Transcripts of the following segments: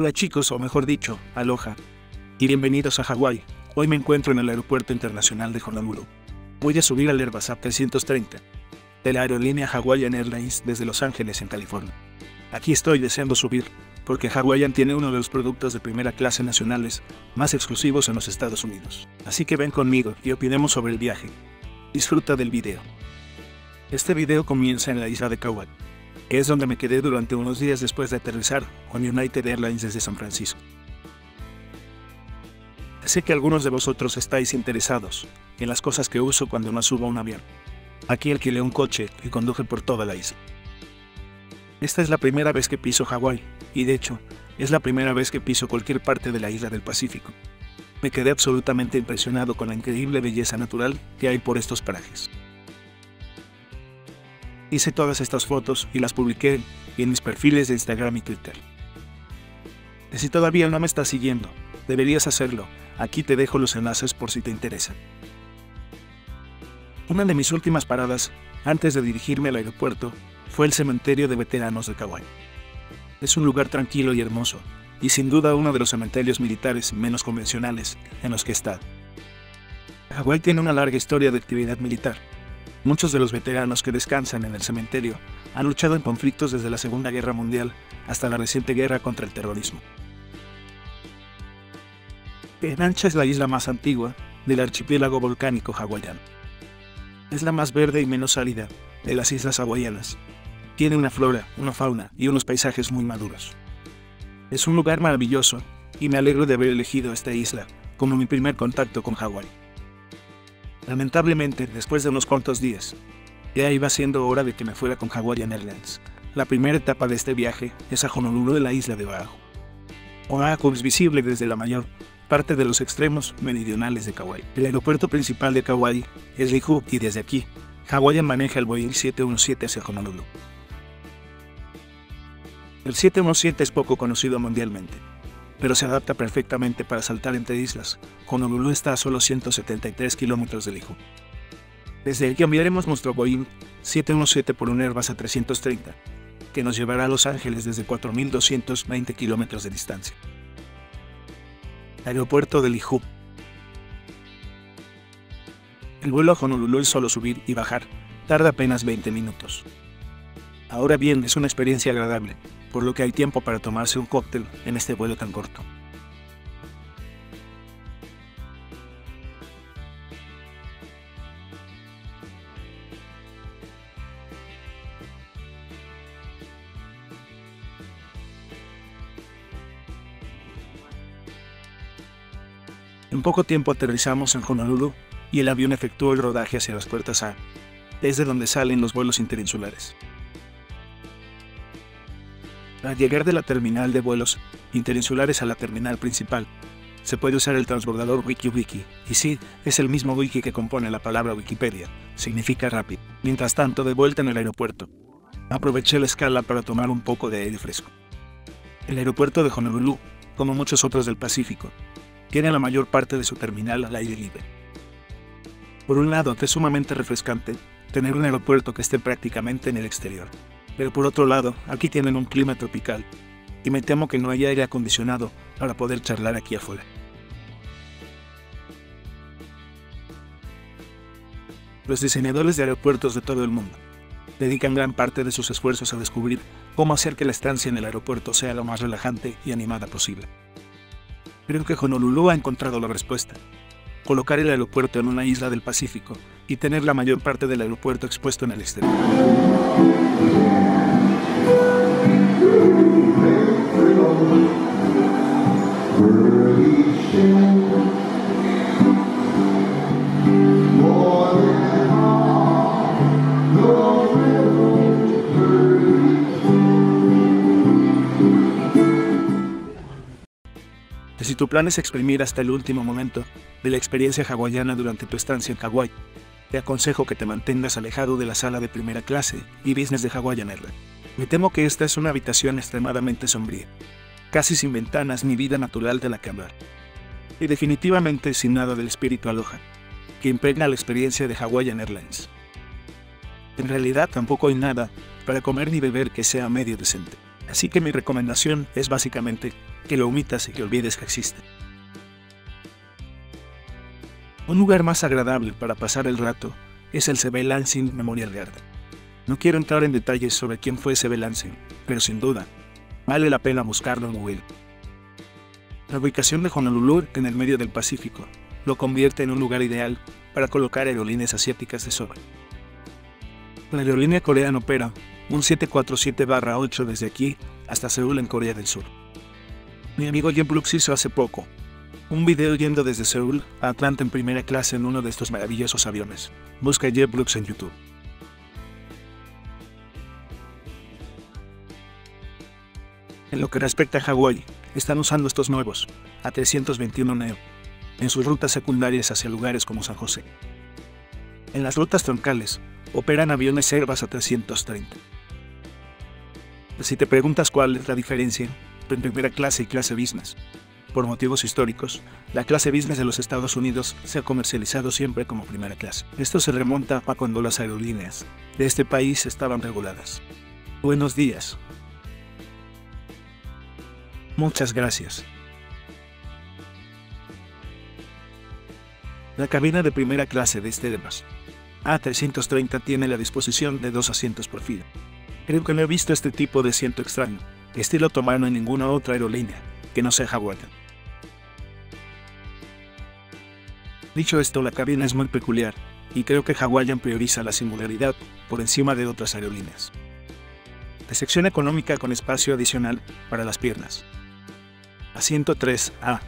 Hola chicos, o mejor dicho, aloha, y bienvenidos a Hawái. Hoy me encuentro en el Aeropuerto Internacional de Honolulu. Voy a subir al Airbus A330 de la aerolínea Hawaiian Airlines desde Los Ángeles, en California. Aquí estoy deseando subir, porque Hawaiian tiene uno de los productos de primera clase nacionales más exclusivos en los Estados Unidos. Así que ven conmigo y opinemos sobre el viaje. Disfruta del video. Este video comienza en la isla de Kauai, que es donde me quedé durante unos días después de aterrizar con United Airlines desde San Francisco. Sé que algunos de vosotros estáis interesados en las cosas que uso cuando no subo a un avión. Aquí alquilé un coche y conduje por toda la isla. Esta es la primera vez que piso Hawái, y de hecho, es la primera vez que piso cualquier parte de la isla del Pacífico. Me quedé absolutamente impresionado con la increíble belleza natural que hay por estos parajes. Hice todas estas fotos y las publiqué en mis perfiles de Instagram y Twitter. Si todavía no me estás siguiendo, deberías hacerlo. Aquí te dejo los enlaces por si te interesa. Una de mis últimas paradas, antes de dirigirme al aeropuerto, fue el cementerio de veteranos de Kauai. Es un lugar tranquilo y hermoso, y sin duda uno de los cementerios militares menos convencionales en los que he estado. Hawái tiene una larga historia de actividad militar. Muchos de los veteranos que descansan en el cementerio han luchado en conflictos desde la Segunda Guerra Mundial hasta la reciente guerra contra el terrorismo. Penancha es la isla más antigua del archipiélago volcánico hawaiano. Es la más verde y menos sólida de las islas hawaianas. Tiene una flora, una fauna y unos paisajes muy maduros. Es un lugar maravilloso y me alegro de haber elegido esta isla como mi primer contacto con Hawái. Lamentablemente, después de unos cuantos días, ya iba siendo hora de que me fuera con Hawaiian Airlines. La primera etapa de este viaje es a Honolulu, de la isla de Oahu. Oahu es visible desde la mayor parte de los extremos meridionales de Kauai. El aeropuerto principal de Kauai es Lihue, y desde aquí, Hawaiian maneja el Boeing 717 hacia Honolulu. El 717 es poco conocido mundialmente, pero se adapta perfectamente para saltar entre islas. Honolulu está a solo 173 kilómetros de Lihue. Desde aquí cambiaremos nuestro Boeing 717 por un Airbus A330, que nos llevará a Los Ángeles desde 4.220 kilómetros de distancia. Aeropuerto de Lihue. El vuelo a Honolulu es solo subir y bajar, tarda apenas 20 minutos. Ahora bien, es una experiencia agradable, por lo que hay tiempo para tomarse un cóctel en este vuelo tan corto. En poco tiempo aterrizamos en Honolulu y el avión efectuó el rodaje hacia las puertas A, desde donde salen los vuelos interinsulares. Al llegar de la terminal de vuelos interinsulares a la terminal principal, se puede usar el transbordador WikiWiki, y sí, es el mismo wiki que compone la palabra Wikipedia, significa rápido. Mientras tanto, de vuelta en el aeropuerto, aproveché la escala para tomar un poco de aire fresco. El aeropuerto de Honolulu, como muchos otros del Pacífico, tiene la mayor parte de su terminal al aire libre. Por un lado, es sumamente refrescante tener un aeropuerto que esté prácticamente en el exterior. Pero por otro lado, aquí tienen un clima tropical, y me temo que no haya aire acondicionado para poder charlar aquí afuera. Los diseñadores de aeropuertos de todo el mundo dedican gran parte de sus esfuerzos a descubrir cómo hacer que la estancia en el aeropuerto sea lo más relajante y animada posible. Creo que Honolulu ha encontrado la respuesta: colocar el aeropuerto en una isla del Pacífico y tener la mayor parte del aeropuerto expuesto en el exterior. Si tu plan es exprimir hasta el último momento de la experiencia hawaiana durante tu estancia en Hawái, te aconsejo que te mantengas alejado de la sala de primera clase y business de Hawaiian Airlines. Me temo que esta es una habitación extremadamente sombría, casi sin ventanas ni vida natural de la que hablar, y definitivamente sin nada del espíritu aloha que impregna la experiencia de Hawaiian Airlines. En realidad, tampoco hay nada para comer ni beber que sea medio decente, así que mi recomendación es básicamente que lo omitas y que olvides que existe. Un lugar más agradable para pasar el rato es el C.B. Lansing Memorial Garden. No quiero entrar en detalles sobre quién fue C.B. Lansing, pero sin duda, vale la pena buscarlo en Google. La ubicación de Honolulu en el medio del Pacífico lo convierte en un lugar ideal para colocar aerolíneas asiáticas de sobra. La aerolínea coreana opera un 747-8 desde aquí hasta Seúl en Corea del Sur. Mi amigo Jeff Brooks hizo hace poco un video yendo desde Seúl a Atlanta en primera clase en uno de estos maravillosos aviones. Busca Jeff Brooks en YouTube. En lo que respecta a Hawái, están usando estos nuevos A321neo en sus rutas secundarias hacia lugares como San José. En las rutas troncales, operan aviones Airbus A330. Si te preguntas cuál es la diferencia entre primera clase y clase business, por motivos históricos, la clase business de los Estados Unidos se ha comercializado siempre como primera clase. Esto se remonta a cuando las aerolíneas de este país estaban reguladas. Buenos días. Muchas gracias. La cabina de primera clase de este Airbus A330 tiene la disposición de dos asientos por fila. Creo que no he visto este tipo de asiento extraño, estilo otomano en ninguna otra aerolínea, que no sea hawaiana. Dicho esto, la cabina es muy peculiar, y creo que Hawaiian prioriza la singularidad por encima de otras aerolíneas. La sección económica con espacio adicional para las piernas. Asiento 3A.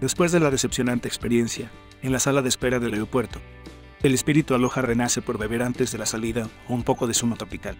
Después de la decepcionante experiencia en la sala de espera del aeropuerto, el espíritu aloha renace por beber antes de la salida o un poco de zumo tropical.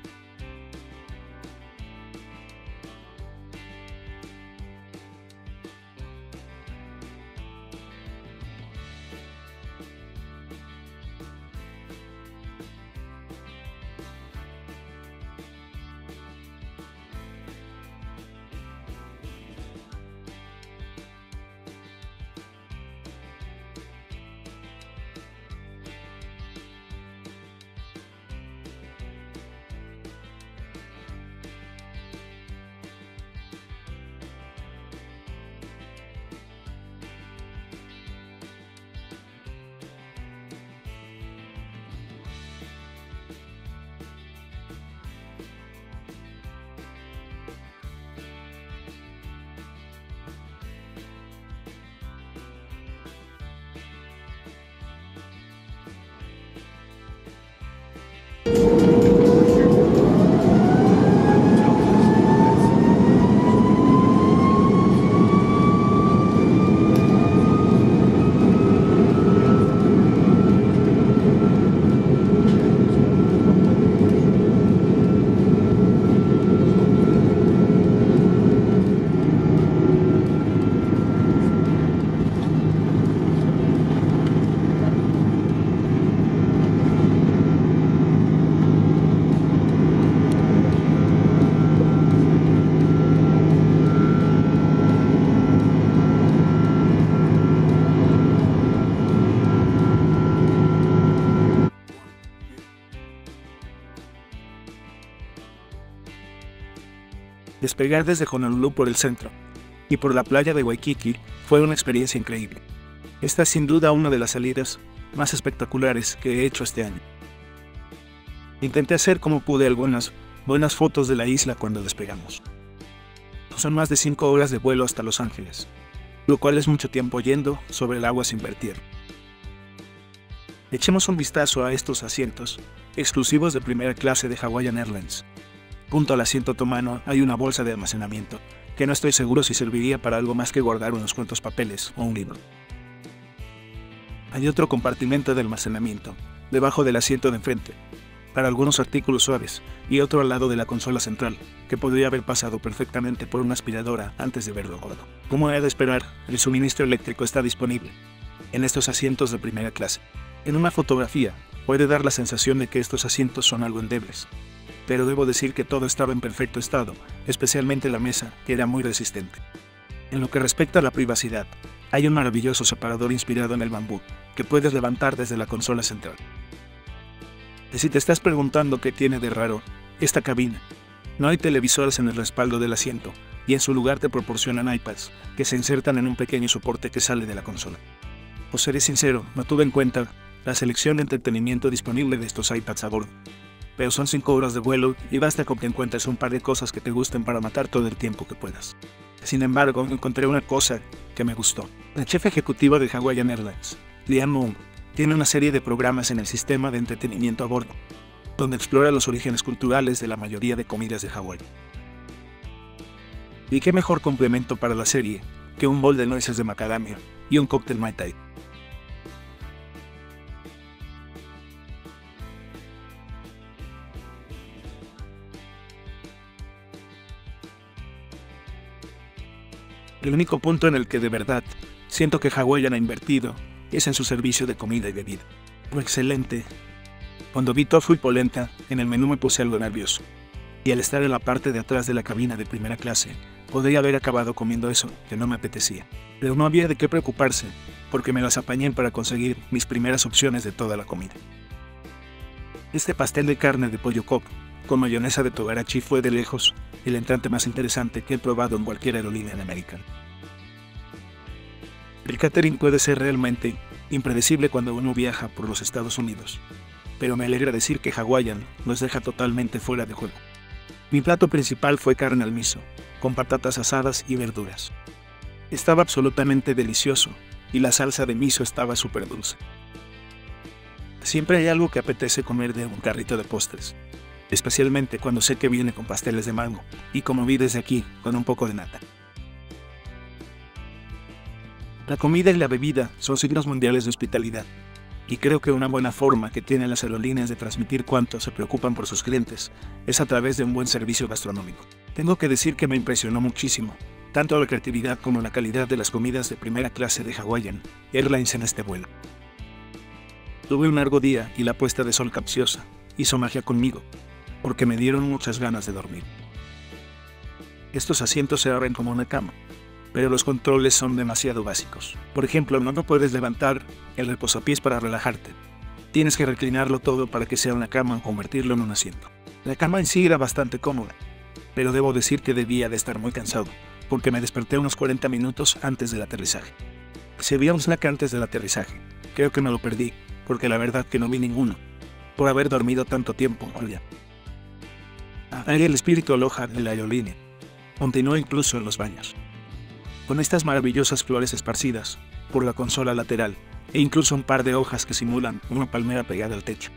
Despegar desde Honolulu por el centro y por la playa de Waikiki fue una experiencia increíble. Esta es sin duda una de las salidas más espectaculares que he hecho este año. Intenté hacer como pude algunas buenas fotos de la isla cuando despegamos. Son más de 5 horas de vuelo hasta Los Ángeles, lo cual es mucho tiempo yendo sobre el agua sin vertir. Echemos un vistazo a estos asientos exclusivos de primera clase de Hawaiian Airlines. Junto al asiento otomano hay una bolsa de almacenamiento, que no estoy seguro si serviría para algo más que guardar unos cuantos papeles o un libro. Hay otro compartimento de almacenamiento, debajo del asiento de enfrente, para algunos artículos suaves, y otro al lado de la consola central, que podría haber pasado perfectamente por una aspiradora antes de verlo gordo. Como era de esperar, el suministro eléctrico está disponible en estos asientos de primera clase. En una fotografía, puede dar la sensación de que estos asientos son algo endebles, pero debo decir que todo estaba en perfecto estado, especialmente la mesa, que era muy resistente. En lo que respecta a la privacidad, hay un maravilloso separador inspirado en el bambú, que puedes levantar desde la consola central. Y si te estás preguntando qué tiene de raro esta cabina, no hay televisores en el respaldo del asiento, y en su lugar te proporcionan iPads, que se insertan en un pequeño soporte que sale de la consola. Os seré sincero, no tuve en cuenta la selección de entretenimiento disponible de estos iPads a bordo. Pero son 5 horas de vuelo y basta con que encuentres un par de cosas que te gusten para matar todo el tiempo que puedas. Sin embargo, encontré una cosa que me gustó. El jefe ejecutivo de Hawaiian Airlines, Liam Moon, tiene una serie de programas en el sistema de entretenimiento a bordo, donde explora los orígenes culturales de la mayoría de comidas de Hawái. Y qué mejor complemento para la serie que un bol de nueces de macadamia y un cóctel Mai Tai. El único punto en el que de verdad siento que Hawaiian ha invertido es en su servicio de comida y bebida. Fue excelente. Cuando vi tofu y polenta en el menú me puse algo nervioso. Y al estar en la parte de atrás de la cabina de primera clase, podría haber acabado comiendo eso, que no me apetecía. Pero no había de qué preocuparse, porque me las apañé para conseguir mis primeras opciones de toda la comida. Este pastel de carne de pollo cob con mayonesa de togarachi fue de lejos el entrante más interesante que he probado en cualquier aerolínea en América. El catering puede ser realmente impredecible cuando uno viaja por los Estados Unidos, pero me alegra decir que Hawaiian nos deja totalmente fuera de juego. Mi plato principal fue carne al miso, con patatas asadas y verduras. Estaba absolutamente delicioso y la salsa de miso estaba súper dulce. Siempre hay algo que apetece comer de un carrito de postres, especialmente cuando sé que viene con pasteles de mango, y como vi desde aquí, con un poco de nata. La comida y la bebida son signos mundiales de hospitalidad, y creo que una buena forma que tienen las aerolíneas de transmitir cuánto se preocupan por sus clientes es a través de un buen servicio gastronómico. Tengo que decir que me impresionó muchísimo, tanto la creatividad como la calidad de las comidas de primera clase de Hawaiian Airlines en este vuelo. Tuve un largo día y la puesta de sol capciosa hizo magia conmigo, porque me dieron muchas ganas de dormir. Estos asientos se abren como una cama, pero los controles son demasiado básicos. Por ejemplo, no puedes levantar el reposapiés para relajarte. Tienes que reclinarlo todo para que sea una cama o convertirlo en un asiento. La cama en sí era bastante cómoda, pero debo decir que debía de estar muy cansado, porque me desperté unos 40 minutos antes del aterrizaje. Si había un snack antes del aterrizaje, creo que me lo perdí, porque la verdad que no vi ninguno, por haber dormido tanto tiempo, oiga. Hay el espíritu aloha de la aerolínea, continuó incluso en los baños, con estas maravillosas flores esparcidas por la consola lateral e incluso un par de hojas que simulan una palmera pegada al techo.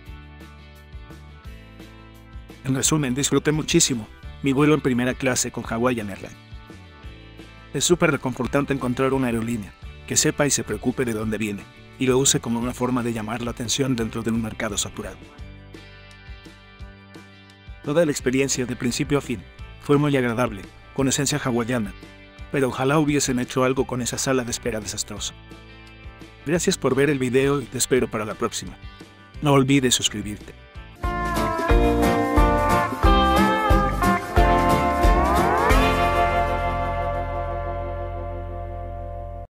En resumen, disfruté muchísimo mi vuelo en primera clase con Hawaiian Airlines. Es súper reconfortante encontrar una aerolínea que sepa y se preocupe de dónde viene y lo use como una forma de llamar la atención dentro de un mercado saturado. Toda la experiencia de principio a fin fue muy agradable, con esencia hawaiana, pero ojalá hubiesen hecho algo con esa sala de espera desastrosa. Gracias por ver el video y te espero para la próxima. No olvides suscribirte.